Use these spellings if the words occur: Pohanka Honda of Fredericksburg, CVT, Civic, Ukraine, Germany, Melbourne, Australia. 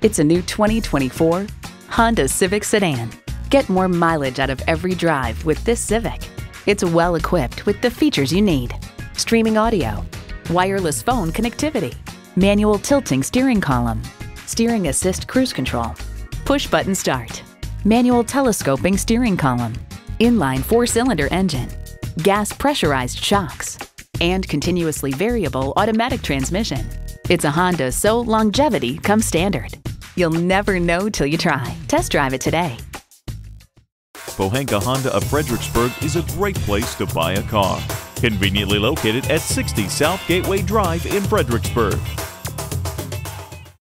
It's a new 2024 Honda Civic Sedan. Get more mileage out of every drive with this Civic. It's well equipped with the features you need: streaming audio, wireless phone connectivity, manual tilting steering column, steering assist cruise control, push button start, manual telescoping steering column, inline 4-cylinder engine, gas pressurized shocks, and continuously variable automatic transmission. It's a Honda, so longevity comes standard. You'll never know till you try. Test drive it today. Pohanka Honda of Fredericksburg is a great place to buy a car. Conveniently located at 60 South Gateway Drive in Fredericksburg.